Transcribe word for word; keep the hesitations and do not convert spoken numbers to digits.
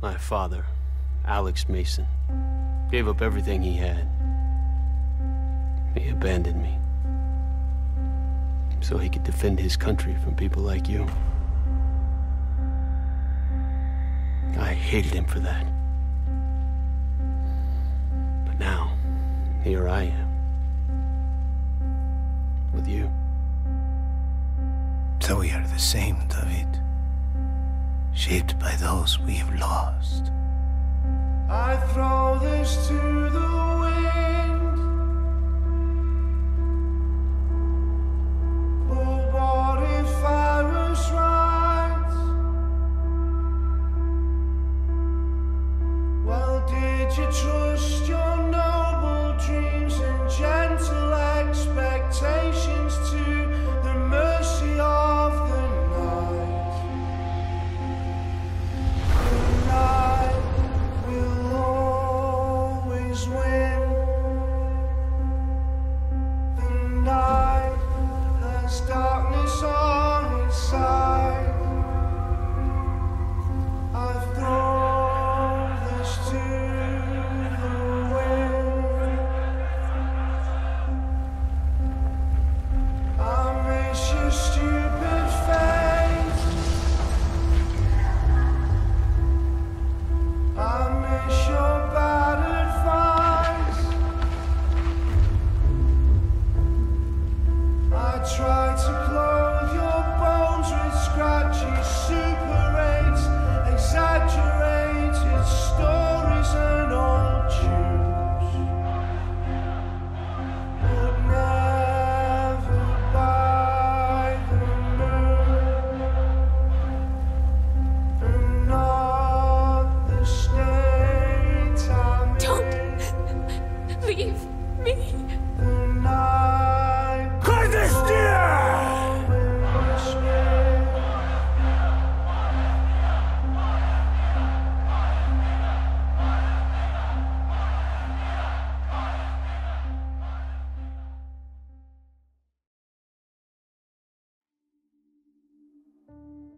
My father, Alex Mason, gave up everything he had. He abandoned me so he could defend his country from people like you. I hated him for that. But now, here I am, with you. So we are the same, David, shaped by those we have lost. I throw this to the wind. Oh, what if I was right? Well, did you trust your noble dreams and gentle expectations to the mercy of the darkness on its side? I've thrown this to the wind. I miss your stupid face. I miss your bad advice. Try to clothe your bones with scratchy Super eights, exaggerated stories and old tunes, but never by the moon, and not the state I'm in. Don't leave.